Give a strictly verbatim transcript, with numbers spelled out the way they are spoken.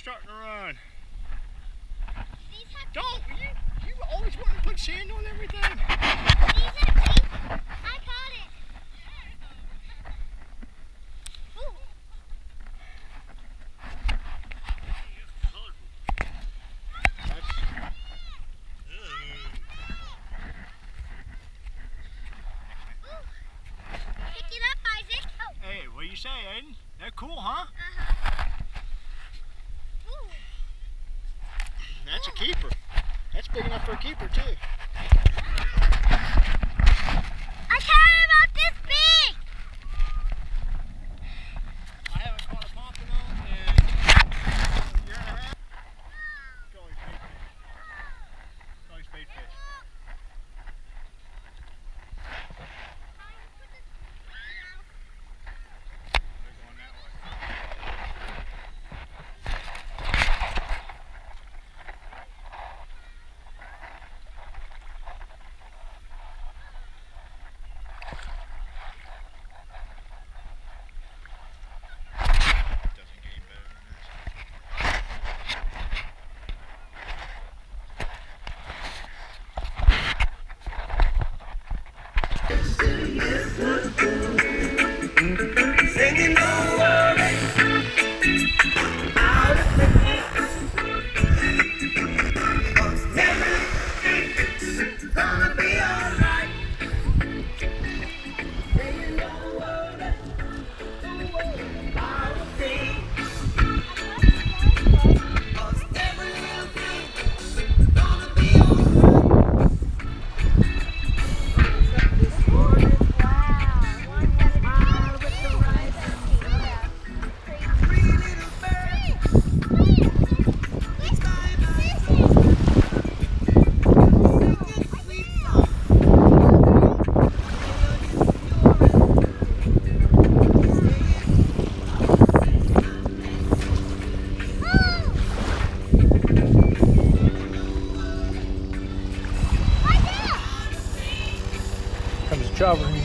starting to run. These have Don't! You, you always want to put sand on everything. These have teeth. I caught it. You say, Aiden? They're cool, huh? Uh-huh. Ooh. That's Ooh. a keeper. That's big enough for a keeper, too. I caught him out this big! I haven't caught a pompano in a year and a half. It's always bait fish. It's always bait fish. Cover.